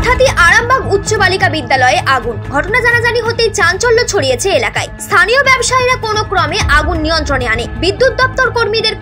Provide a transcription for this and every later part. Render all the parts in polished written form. হঠাৎই আরামবাগ উচ্চ বালিকা বিদ্যালয়ে আগুন। ঘটনা জানাজানি হতে চাঞ্চল্য ছড়িয়েছে এলাকায়। স্থানীয় ব্যবসায়ীরা কোনো ক্রমে আগুন নিয়ন্ত্রণে আনে। বিদ্যুৎ দপ্তর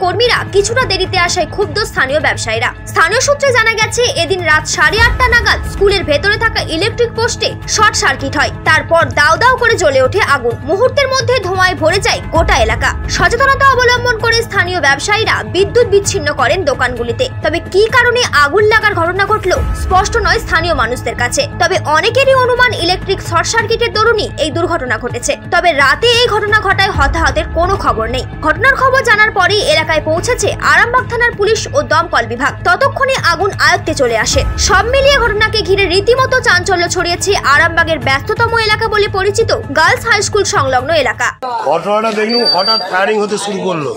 কর্মীরা কিছুটা দেরিতে আসায় ক্ষুব্ধ স্থানীয় ব্যবসায়ীরা। স্থানীয় সূত্রে জানা গেছে এদিন রাত 8:30 নাগাদ স্কুলের ভেতরে থাকা ইলেকট্রিক পোস্টে শর্ট সার্কিট হয়। তারপর দাউ দাউ করে জ্বলে ওঠে আগুন। মুহূর্তের মধ্যে ধোঁয়ায় ভরে যায় গোটা এলাকা। সচেতনতা অবলম্বন করে স্থানীয় ব্যবসায়ীরা বিদ্যুৎ বিচ্ছিন্ন করেন দোকানগুলিতে। তবে কি কারণে আগুন লাগার ঘটনা ঘটল স্পষ্ট নয় স্থানীয় মানুষদের কাছে। তবে অনেকেরই অনুমান ইলেকট্রিক শর্ট সার্কিটের দরুনই এই দুর্ঘটনা ঘটেছে। তবে রাতে এই ঘটনা ঘটায় হতাহতের কোনো খবর নেই। ঘটনার খবর জানার পরেই এলাকায় পৌঁছেছে আরামবাগ থানার পুলিশ ও দমকল বিভাগ। ততক্ষণে আগুন আয়ত্তে চলে আসে। সব মিলিয়ে ঘটনাকে ঘিরে রীতিমতো চাঞ্চল্য ছড়িয়েছে আরামবাগের ব্যস্ততম এলাকা বলে পরিচিত গার্লস হাই স্কুল সংলগ্ন এলাকা। ঘটনাটা দেখুন, হঠাৎ ফায়ারিং হতে শুরু করলো।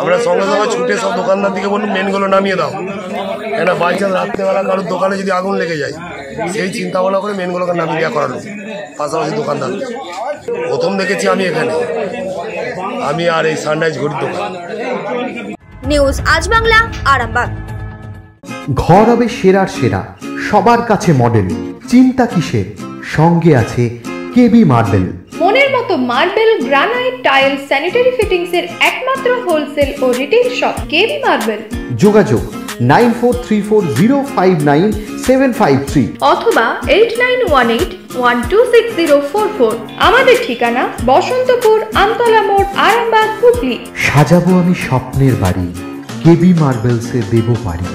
আমরা সঙ্গে সঙ্গে ছুটে সব দোকানদার দিকে বললাম মেনগুলো নামিয়ে দাও, এটা বাচ্চা রাত্রেবেলা কারোর দোকানে যদি আগুন লেগে যায় সেই চিন্তা ভাবনা করে মেনগুলোকে নামিয়ে দেওয়া করালো পাশাপাশি দোকানদার। প্রথম দেখেছি আমি এখানে, আমি আর এই সানরাইজ ঘড়ির দোকান। নিউজ আজ বাংলা, আরামবাগ। ঘর হবে সেরার সেরা, সবার কাছে মডেল, চিন্তা কিসের? সঙ্গে আছে কেবি মার্বেল। মনের মতো marble, granite, tile, sanitary fittings এর একমাত্র হোলসেল ও রিটেইল শপ কেবি মার্বেল। যোগাযোগ 9434059753 অথবা 8918126044। আমাদের ঠিকানা বসন্তপুর আমতলা মোড়, আরামবাগ, হুগলি। সাজাবো আমি স্বপ্নের বাড়ি, কেবি মার্বেলসে দেবো বাড়ি।